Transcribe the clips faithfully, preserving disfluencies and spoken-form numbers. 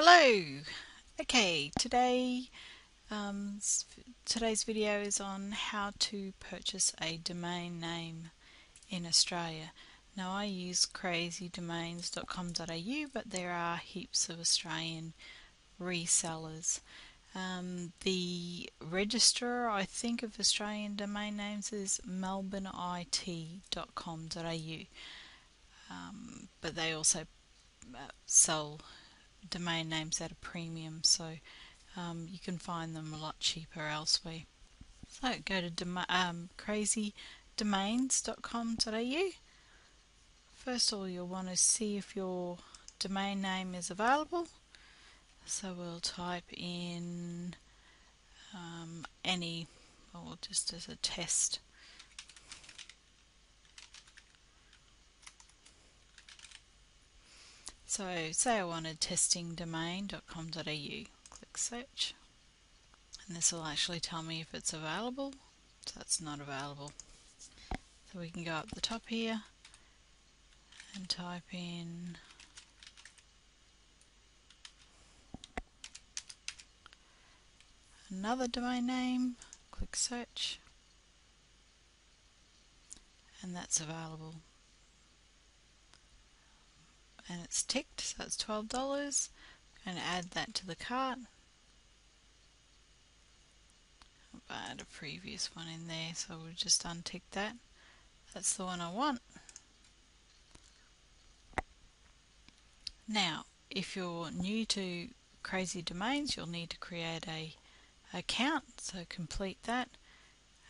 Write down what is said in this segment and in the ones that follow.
Hello. Okay, today um, today's video is on how to purchase a domain name in Australia. Now I use crazy domains dot com dot a u, but there are heaps of Australian resellers. Um, the registrar, I think, of Australian domain names is melbourne I T dot com dot a u, um, but they also uh, sell domain names at a premium, so um, you can find them a lot cheaper elsewhere. So go to um, crazy domains dot com dot a u. First of all, you'll want to see if your domain name is available, so we'll type in um, any, or just as a test. So say I wanted testing domain dot com dot a u, click search, and this will actually tell me if it's available. So that's not available. So we can go up the top here and type in another domain name, click search, and that's available. And it's ticked, so it's twelve dollars. I'm going to add that to the cart. I'll add a previous one in there, so we'll just untick that. That's the one I want. Now, if you're new to Crazy Domains, you'll need to create a account, so complete that,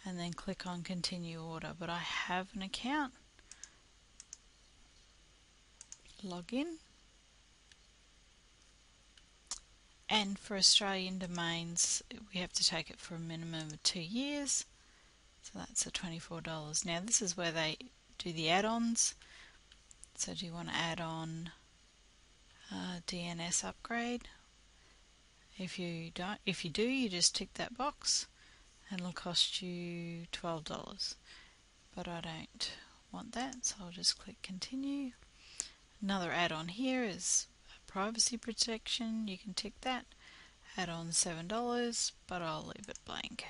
and then click on Continue Order. But I have an account. Log in, and for Australian domains we have to take it for a minimum of two years, so that's a twenty-four dollars. Now this is where they do the add-ons, so do you want to add on uh, D N S upgrade? If you don't, if you do, you just tick that box and it'll cost you twelve dollars, but I don't want that, so I'll just click continue. Another add-on here is privacy protection. You can tick that. Add on seven dollars, but I'll leave it blank.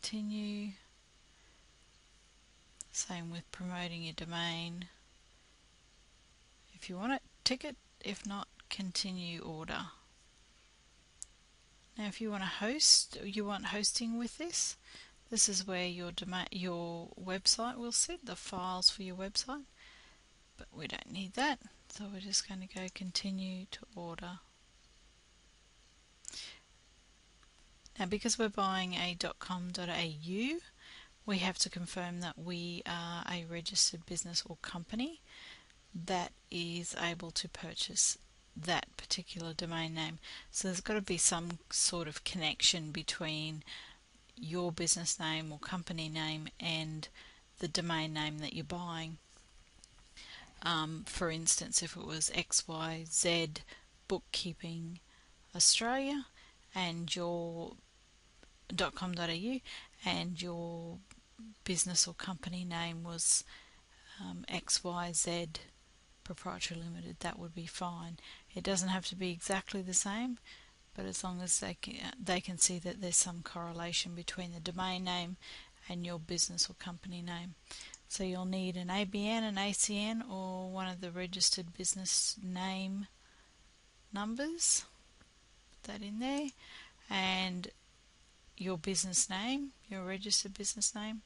Continue. Same with promoting your domain. If you want it, tick it. If not, continue order. Now, if you want to host, you want hosting with this. This is where your domain, your website will sit. The files for your website. But we don't need that, so we're just going to go continue to order. Now, because we're buying a .com.au, we have to confirm that we are a registered business or company that is able to purchase that particular domain name. So there's got to be some sort of connection between your business name or company name and the domain name that you're buying. Um, for instance, if it was X Y Z Bookkeeping Australia and your .com.au and your business or company name was um, X Y Z Proprietary Limited, that would be fine. It doesn't have to be exactly the same, but as long as they can, they can see that there's some correlation between the domain name and your business or company name. So you'll need an A B N, an A C N, or one of the registered business name numbers. Put that in there. And your business name, your registered business name,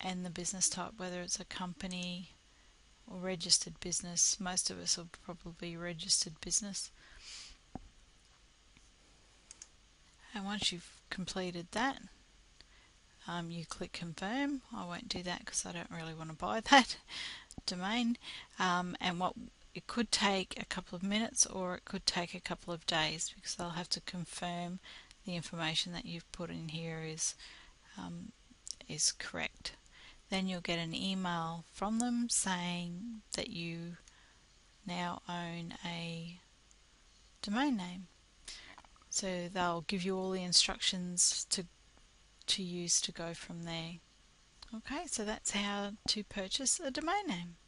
and the business type, whether it's a company or registered business. Most of us will probably be registered business. And once you've completed that, Um, you click confirm. I won't do that because I don't really want to buy that domain. Um, and what it could take a couple of minutes, or it could take a couple of days, because they'll have to confirm the information that you've put in here is um, is correct. Then you'll get an email from them saying that you now own a domain name. So they'll give you all the instructions to to use to go from there. Okay, so that's how to purchase a domain name.